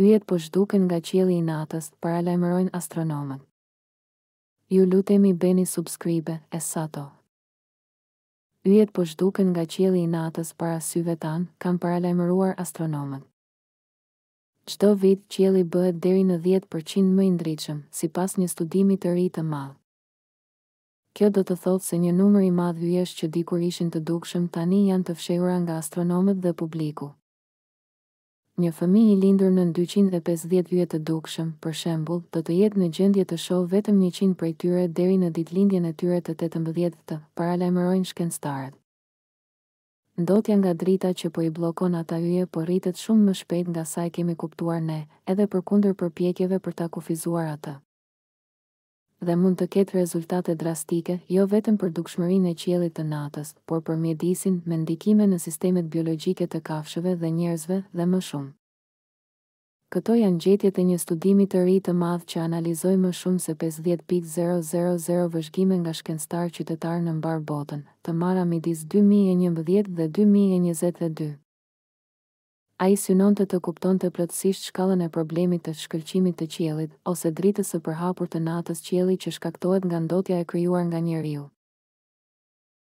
Yjet po zhduken nga qielli i natës, paralajmërojnë astronomët. Ju lutemi bëni subscribe, Essato. Yjet po zhduken nga qielli i natës para syve tanë, kanë paralajmëruar astronomët. Çdo vit qielli bëhet deri në 10% më i ndritshëm, sipas një studimi të ri të madh. Kjo do të thotë se një numër i madh hyjesh që dikur ishin të dukshëm tani janë të fshehura nga astronomët dhe publiku. Një fëmijë i lindur në 250 hyje të dukshëm, për shembull, do të jetë në gjendje të shohë vetëm 100 prej tyre deri në ditëlindjen e tyre të 18-të, paralajmërojnë shkencëtarët. Ndotja nga drita që po i bllokon ata hyje po rritet shumë më shpejt nga sa e kemi kuptuar ne, edhe përkundër përpjekjeve për ta kufizuar atë. Dhe mund të ketë rezultate drastike, jo vetëm për dukshmërinë e qiellit të natës, por për mjedisin, me ndikime në sistemet biologjike të kafshëve dhe njerëzve dhe më shumë. Këto janë gjetjet e një studimi të ri të madh që analizoi më shumë se 50,000 vëzhgime nga shkencëtarë qytetar në mbar botën, të marra midis 2011 dhe 2022. Ai synonte të kuptonte plotësisht shkallën e problemit të shkëlqimit të qiellit ose dritës së përhapur të natës qielli që shkaktohet nga ndotja e krijuar nga njeriu.